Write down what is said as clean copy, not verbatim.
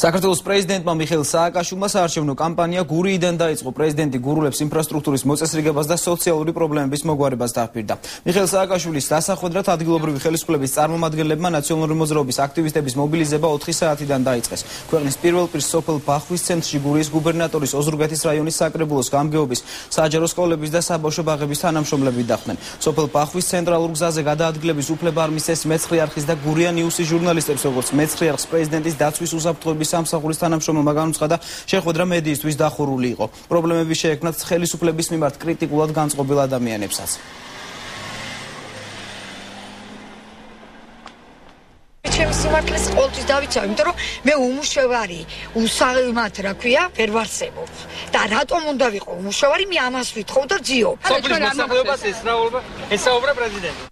Საქართველოს პრეზიდენტმა Მიხეილ Სააკაშვილმა საარჩევნო კამპანია გურიიდან დაიწყო. Პრეზიდენტი გურულებს ინფრასტრუქტურის მოწესრიგებას და სოციალური პრობლემების მოგვარებას დააფირდა. Მიხეილ სააკაშვილის დასახვედრად ადგილობრივი ხელისუფლების წარმომადგენლებმა ნაციონალური მოძრაობის აქტივისტების მობილიზება 4 საათიდან დაიწყეს. ქვეყნის პირველპირ სოფელ ბახვის ცენტრში გურიის გუბერნატორის ოზურგეთის რაიონის საკრებულოს გამგეობის, საჯარო სკოლების და საბავშვო ბაღების თანამშრომლები დახვდნენ. სოფელ ბახვის ცენტრალურ გზაზე გადაადგილების უფლება არ მისცეს მეცხრე არხის და გურია ნიუსის ჟურნალისტებს, როგორც მეცხრე არხს პრეზიდენტის დაცვის უსაფრთხოების სამსახურის თანამშრომელმა განუცხადა, შეხვედრა მედიისთვის დახურული იყო. პრობლემები შეექმნათ ხელისუფლების მიმართ კრიტიკულად განწყობილ ადამიანებსაც. Ჩემს სიმართლეს ყოველთვის დავიცავ, იმიტომ რომ მე უმუშევარი, უსაღელმათ რა ქვია, ვერ ვარსებობ. და რატომ უნდა ვიყო უმუშევარი, მე ამას ვეთხოვ და ძიობ. სოფლის მოსახლეობას ესაუბრება პრეზიდენტი.